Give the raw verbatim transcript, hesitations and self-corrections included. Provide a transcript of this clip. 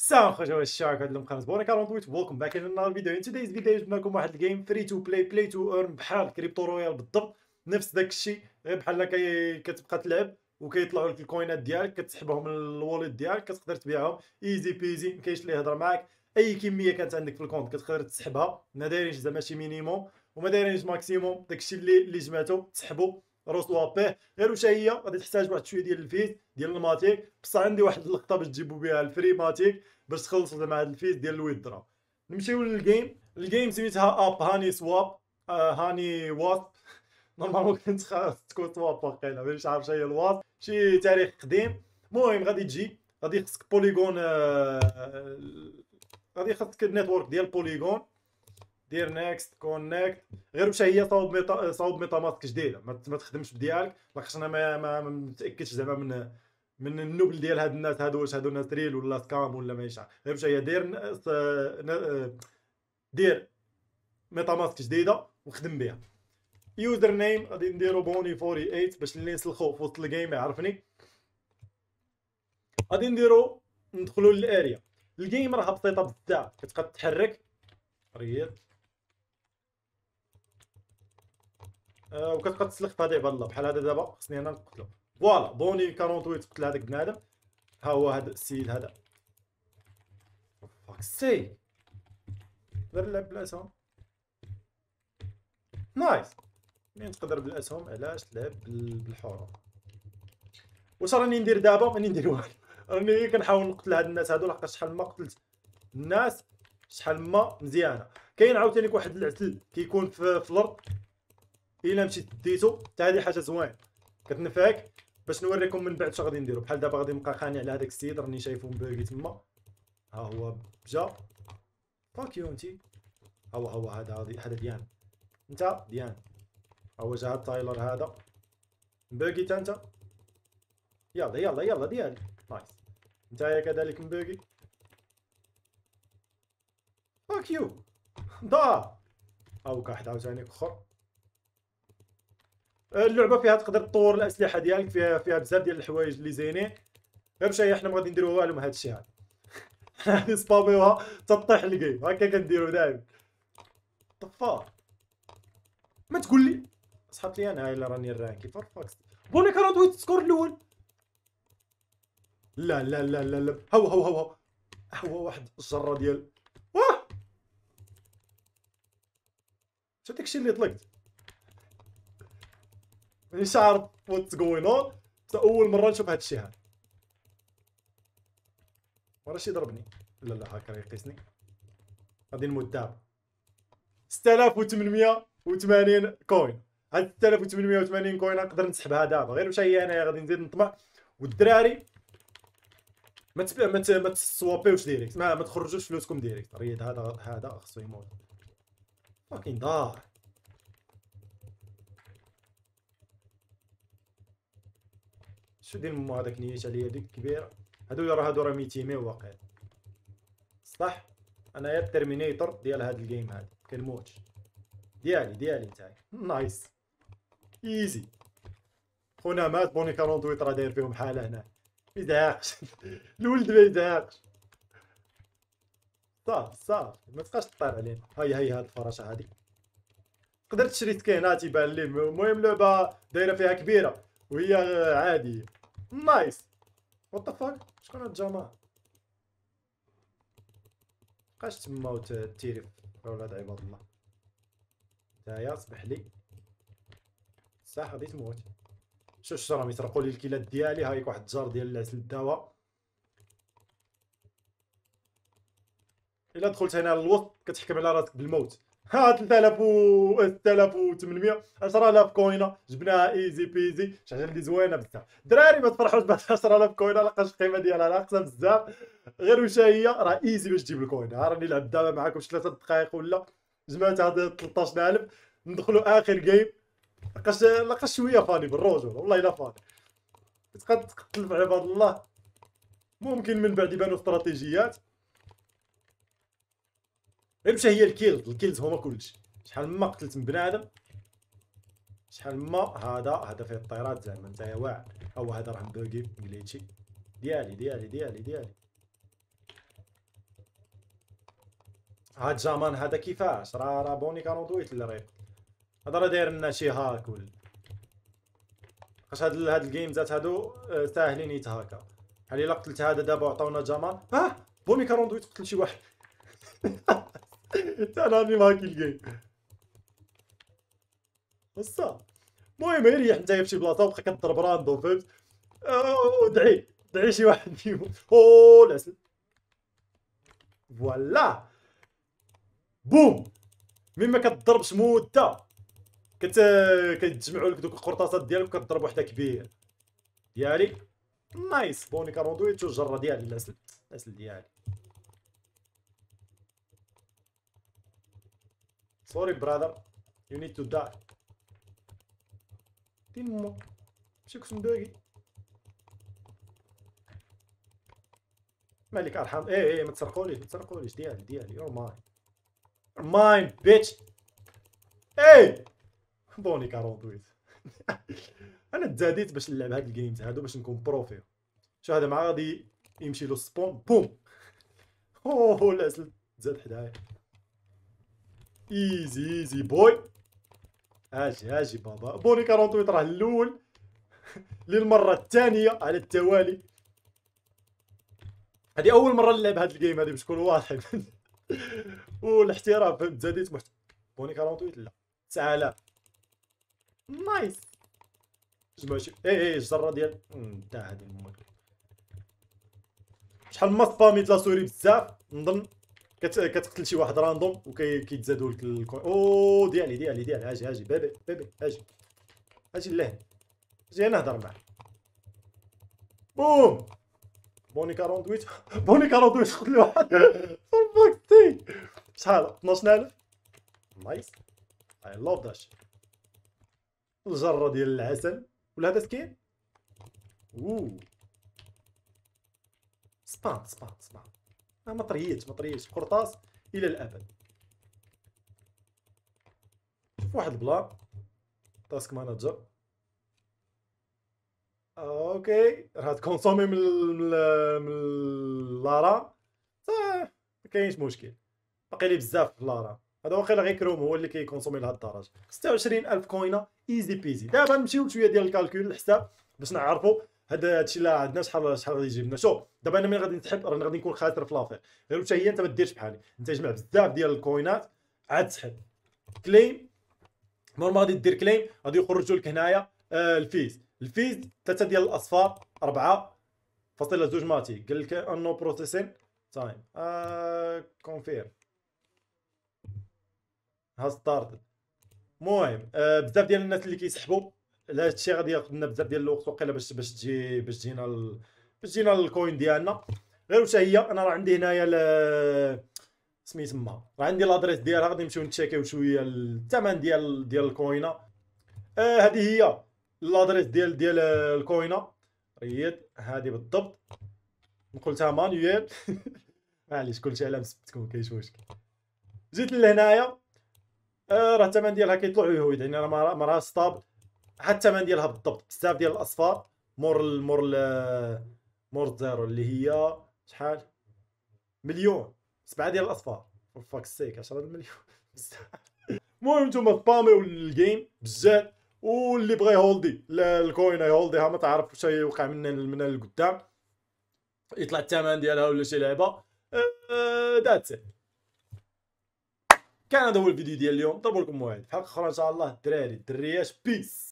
السلام خويا جواد الشارك، هاد المخمس بوني أربعة وأربعين ويلكم باك إلى النهار فيديو. ان تودايز فيديو جبنا لكم واحد الجيم فري تو بلاي بلاي تو ايرن بحال كريبتو رويال بالضبط، نفس داك الشيء، غير بحال كتبقى تلعب وكيطلعوا لك الكوينات ديالك، كتسحبهم من الواليت ديالك، كتقدر تبيعهم ايزي بيزي، ما كاينش اللي يهضر معاك. اي كميه كانت عندك في الكونت كتقدر تسحبها، ما دايرينش زعما شي مينيموم وما دايرينش ماكسيموم، داك الشيء اللي اللي جمعتو تسحبو روسوا به. غير واش هي غادي تحتاج واحد شويه ديال الفيز ديال الماتيك، بصح عندي واحد اللقطه باش تجيبوا بها الفري ماتيك باش تخلصوا زعما هاد الفيز ديال الويدرا. نمشيو للجيم، الجيم سميتها اب هاني سواب آه هاني واسب، نورمالمون كنت خاص تكون سواب واقيلا مانيش عارف شنو هي الواسب، شي تاريخ قديم. المهم غادي تجي، غادي خصك بوليغون، آه غادي خصك النيتورك ديال بوليغون، دير نيكست كونيكت. غير واش هي صاوب ميتا صاوب ميتا ماسك جديده، ما تخدمش بديالك، لاخاطش انا ما, ما متاكدش زعما من من النبل ديال هاد الناس هادو، واش هادو ناس ريل ولا سكام ولا ماهيش عارف. غير واش هي دير دير ميتا ماسك جديده وخدم بها. يوزر نيم غادي نديرو بوني ثمانية وأربعين باش اللي نسلخو في وسط الجيم يعرفني. غادي نديرو ندخلو للاريا، الجيم راه بسيطه بزاف، كتبقى تتحرك ريال أه وكتبقى تسلخ تضيع بالله بحال هذا. دابا خصني انا نقتلو، فوالا بوني ثمانية وأربعين قتل هذاك بنادم، ها هو هذا السيد هذا فاك سي نقدر نلعب بالاسهم. نايس، مين تقدر بالاسهم علاش تلعب بالحروب؟ واش راني ندير دابا؟ ماني ندير والو، راني كنحاول نقتل هاد الناس هادو، لحقاش شحال ما قتلت الناس شحال ما مزيانه. كاين عاوتاني واحد العسل كيكون في الارض، الا مشيت ديتو حتى هذه حاجه زوين كتنفعك، باش نوريكم من بعد شنو غادي نديرو. بحال دابا غادي نبقى خاني على هذاك السيد، راني شايفو مباغي تما، ها هو جا فاكيو انتي، ها هو هو هذا هذا ديان انت ديان، ها هو جا هاد تايلر هذا مباغي تا انت، يلا يلا يلا ديال نايس، نتايا كذلك مباغي فاكيو دا، او واحد عاوتاني اخر. اللعبه فيها تقدر تطور الاسلحه ديالك، فيها فيها بزاف ديال الحوايج اللي زينين. غير شي حنا ما غادي نديرو والو من هذا الشيء هذا، حنا نصبابيوها تطيح الجيم، هكا كنديرو دائما. طفا ما تقول لي صحاب لي انا، الا راني الراكي فور فاكس بوني أربعة وأربعين السكور الاول. لا لا لا لا لا، هو هو هو هو واحد الجره ديال واه شو داكشي اللي طلقت، مانيش عارف واتس جوين اون، بصح اول مره نشوف هاد الشيء هذا. ماراش يضربني، لا لا هاكر يقيسني، غادي نموت دابا. ستة آلاف وثمانمية وثمانين كوين، هاد ستة آلاف وثمانمية وثمانين كوين نقدر نسحبها دابا. غير واش هي انايا غادي نزيد نطمع، والدراري ما تبيع ما ما تسوابيوش ديريكت، ما, ما تخرجوش فلوسكم ديريكت. ريد هذا هذا خصو يموت فاكين دار. شو دير مو هذاك نيت عليا ديك كبيره، هادو راه هادو راه ميتيمي واقيلا صح. انايا الترمينيتور ديال هاد الجيم هذا، كنموتش ديالي ديالي نتاعي. نايس ايزي، خونا مات. بوني أربعة وأربعين راه داير فيهم حاله هنا، ما يزهقش الولد ما يزهقش، صافي صافي ما تبقاش تطير علينا. هاي هاي هاد الفراشه هادي تقدر تشري سكينات يبان لي. المهم لعبه دايره فيها كبيره وهي عاديه. نايس وات ذا فاك، شكون هاد الجماعه؟ مابقاش تما وتيري في ولاد عباد الله. نتايا صبح لي صح غادي تموت. شوف الشراهم يسرقوا لي الكيلات ديالي، هايك واحد الجار ديال العسل الدواء. الا دخلت هنا للوسط كتحكم على راسك بالموت. ها ثلاثة آلاف و ثلاثة آلاف وثمانمية عشرة آلاف كوينه جبناها ايزي بيزي، شي حاجه اللي زوينه بزاف. دراري ما تفرحوش ب عشرة آلاف كوينه، لقاش القيمه ديالها ناقصه بزاف. غير واش هي راه ايزي باش تجيب الكوينه، راني نلعب دابا معاكم ثلاثة دقائق ولا جمعتها ثلاثطاش ألف. ندخلوا اخر جيم، لقاش لقاش شويه فاني بالرجوله، والله الا فاني كتقدر تقتل في عباد الله. ممكن من بعد يبانوا استراتيجيات. غير مشا هي الكيلز، الكيلز هما كلشي. شحال ما قتلت من بنادم، شحال ما هذا هذا فيه الطيرات زعما نتايا واعر. هو هذا راه مباغي بليتشي ديالي ديالي ديالي ديالي هاد زمان هذا كيفاش راه راه بوني أربعة وأربعين اللي رايق، هذا راه داير لنا شي هاك ولا خاص هاد هاد الجيمزات هادو ساهلين يتهاكا. بحال الا قتلت هذا دابا عطاونا جمان، اه بوني أربعة وأربعين قتل شي واحد حتى انا راني مهاكي الجيم بصح. المهم يريح نتايا فشي بلاصه وبقى كضرب راندوم فهمت، ودعي دعي شي واحد فيهم. او العسل فوالا بوم، مين ما كتضربش مده كت كتجمعوا لك دوك القرطاسات ديالك وكتضرب وحده كبيره ديالي. نايس بوني أربعة وأربعين الجره ديالي العسل العسل ديالي. سوري برادر يو نيد تو داي. تيمو ماشي كسندوقي مالك ارحم. ايه ايه ما تسرقوليش ما تسرقوليش ديالي ديالي. يور ماين يور ماين بيتش. ايه بوني أربعة وأربعين انا تزاديت باش نلعب هاد الجيمز هادو باش نكون بروفي. شو هذا مع غادي يمشي له السبون بوم. اوه العسل تزاد حدايا. ايزي ايزي بوي. اجي اجي بابا. بوني أربعة وأربعين راه الاول للمره الثانيه على التوالي. هذه اول مره نلعب هذا الجيم هذه باش نكون واضح والاحترام فهمت. زاديت محترم بوني أربعة وأربعين لا تسعة آلاف. نايس جمع شي اي اي الجره ديال تاع هذه المهم. شحال ما سباميت لا سوري بزاف نظن كت... كتقتل شي واحد راندوم وكيتزادوا لك الكوين. او ديالي ديالي ديالي. اجي اجي بيبي بيبي اجي اجي لهنا اجي نهضر معاك. بوم بوني أربعة وأربعين بوني أربعة وأربعين قتل واحد فاكتي. شحال اثناش ألف. نايس اي لاف ذات شيت. الجره ديال العسل ولا هذا سكين. او سبان سبان سبان ما طريتش ما طريتش قرطاس الى الابد. شوف واحد البلان تاسك مانجر. اوكي راه تكونسومي من لارا صافي ما كاينش مشكل. باقي لي بزاف في لارا هذا واقيلا غير كروم هو اللي كيكونسومي لهاد الدرجه. ستة وعشرين ألف كوينه ايزي بيزي. دابا نمشيو شويه ديال الكالكول الحساب باش نعرفوا هذا هادشي اللي عندنا شحال شحال غادي يجيبنا. شوف دابا انا ملي غادي نسحب راني غادي نكون خاسر في لافير. غير حتى هي انت ما ديرش بحالي، انت جمع بزاف ديال الكوينات عاد تسحب كليم. مور ما غادي دير كليم غادي يخرجوا لك هنايا آه الفيز الفيز ثلاثه ديال الاصفار أربعة فاصله زوج ماتي. قال لك انو بروسيسين تايم آه كونفير ها ستارت. المهم آه بزاف ديال الناس اللي كيسحبوا لا هادشي غادي ياخد لنا بزاف ديال الوقت وقيلا باش باش تجي باش تجينا ال... باش تجينا الكوين ديالنا. غير واش هي انا راه عندي هنايا ل... سميت تما راه عندي لادريس ديالها غادي نمشيو نتشيكيو شويه الثمن ديال ديال الكوينه. آه هذه هي لادريس ديال ديال الكوينه هي هذه بالضبط. نقولتها مانيوال معليش كلشي على مسبتكم كاينش مشكل. جيت لهنايا آه راه الثمن ديالها كيطلع ويهود يعني راه ما مر... راهش طاب حتى الثمن ديالها بالضبط. بزاف ديال الاصفار مور ال مور ال مور زيرو اللي هي شحال مليون سبعه ديال الاصفار فاك سيك عشرة مليون بزاف. المهم نتوما طاميو الجيم بزاف واللي بغى يهولدي الكوين يهولديها ما تعرف واش يوقع من من القدام يطلع الثمن ديالها ولا شي لعبه. ذاتس كان هذا هو الفيديو ديال اليوم. ضربوا لكم موعد في حلقه اخرى ان شاء الله الدراري الدرياش. بيس.